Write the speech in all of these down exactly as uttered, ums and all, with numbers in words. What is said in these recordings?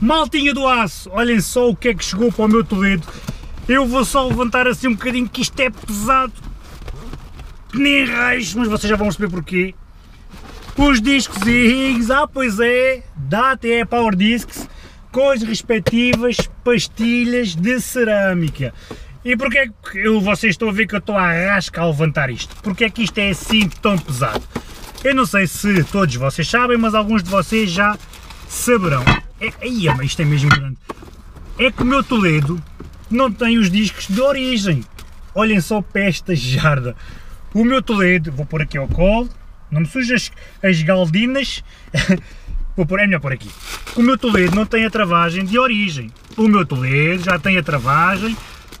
Maltinha do aço, olhem só o que é que chegou para o meu Toledo. Eu vou só levantar assim um bocadinho, que isto é pesado, nem raios, mas vocês já vão perceber porquê. Os discozinhos, ah pois é, da A T E Power Discs, com as respectivas pastilhas de cerâmica. E porque é que eu, vocês estão a ver que eu estou à rasca a levantar isto? Porque é que isto é assim tão pesado? Eu não sei se todos vocês sabem, mas alguns de vocês já saberão. É, ia, mas isto é mesmo grande. É que o meu Toledo não tem os discos de origem. Olhem só para esta jarda. O meu Toledo, vou pôr aqui ao colo, não me sujas as galdinas. Vou pôr, é melhor pôr aqui. O meu Toledo não tem a travagem de origem. O meu Toledo já tem a travagem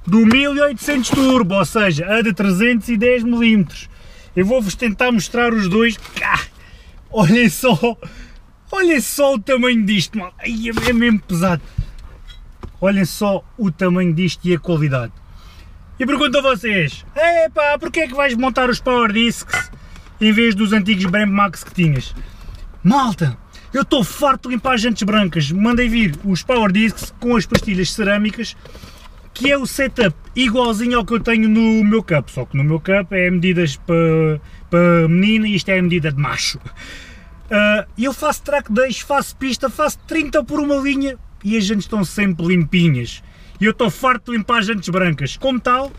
do mil e oitocentos turbo, ou seja, a de trezentos e dez milímetros. Eu vou-vos tentar mostrar os dois. Ah, olhem só, olhem só o tamanho disto, mal. Ai, é mesmo pesado. Olhem só o tamanho disto e a qualidade. E pergunto a vocês, epá, porquê é que vais montar os Power Discs em vez dos antigos Brembo Max que tinhas? Malta, eu estou farto de limpar as jantes brancas, mandei vir os Power Discs com as pastilhas cerâmicas, que é o setup igualzinho ao que eu tenho no meu cup, só que no meu cup é medidas para, para menina e isto é a medida de macho. Uh, eu faço track days, faço pista, faço trinta por uma linha e as jantes estão sempre limpinhas. E eu estou farto de limpar as jantes brancas, como tal.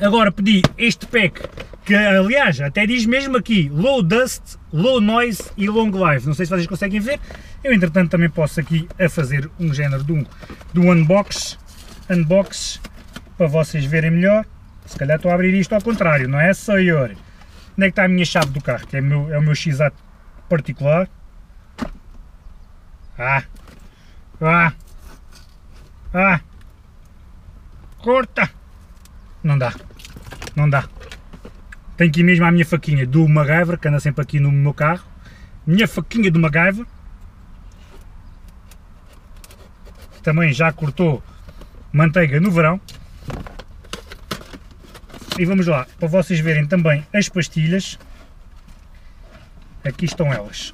Agora pedi este pack, que aliás até diz mesmo aqui, low dust, low noise e long life. Não sei se vocês conseguem ver, eu entretanto também posso aqui a fazer um género de um, de um unbox. Unbox para vocês verem melhor. Se calhar estou a abrir isto ao contrário, não é, senhor? Onde é que está a minha chave do carro? Que é, meu, é o meu X A particular. Ah! Ah! Ah! Corta! Não dá, não dá. Tenho aqui mesmo a minha faquinha do MacGyver, que anda sempre aqui no meu carro. Minha faquinha do MacGyver. Também já cortou manteiga no verão. E vamos lá, para vocês verem também as pastilhas. Aqui estão elas.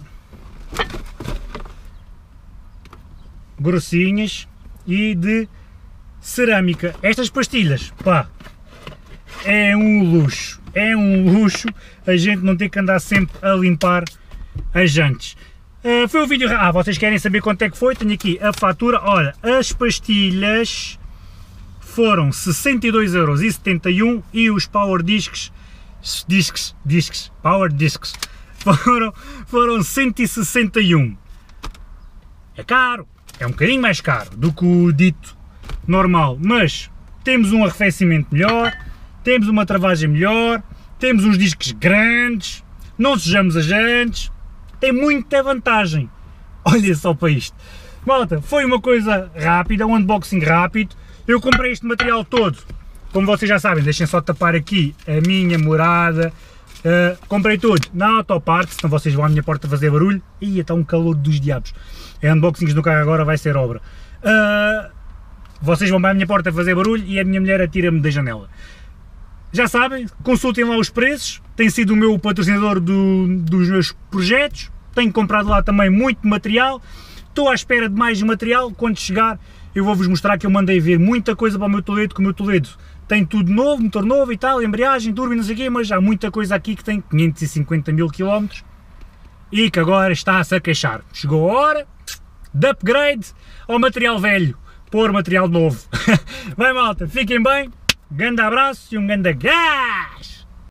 Grossinhas e de cerâmica. Estas pastilhas, pá, é um luxo. É um luxo a gente não ter que andar sempre a limpar as jantes. Uh, foi um vídeo... Ah, vocês querem saber quanto é que foi? Tenho aqui a fatura. Olha, as pastilhas foram sessenta e dois euros e setenta e um e os Power Discs, discs, discs, Power Discs foram, foram cento e sessenta e um. É caro, é um bocadinho mais caro do que o dito normal, mas temos um arrefecimento melhor, temos uma travagem melhor, temos uns discos grandes, não sujamos as jantes, tem muita vantagem. Olha só para isto. Malta, foi uma coisa rápida, um unboxing rápido. Eu comprei este material todo, como vocês já sabem, deixem só tapar aqui a minha morada. Uh, comprei tudo na AutoParts, senão vocês vão à minha porta fazer barulho. Ia, está um calor dos diabos. É unboxings no carro agora, vai ser obra. Uh, vocês vão à minha porta fazer barulho e a minha mulher atira-me da janela. Já sabem, consultem lá os preços, tem sido o meu patrocinador do, dos meus projetos, tenho comprado lá também muito material, estou à espera de mais material, quando chegar eu vou-vos mostrar que eu mandei ver muita coisa para o meu Toledo, que o meu Toledo tem tudo novo, motor novo e tal, embreagem, turbo e não sei o quê, mas há muita coisa aqui que tem quinhentos e cinquenta mil quilómetros e que agora está-se a queixar. Chegou a hora de upgrade ao material velho, pôr material novo. Bem malta, fiquem bem, grande abraço e um grande gás!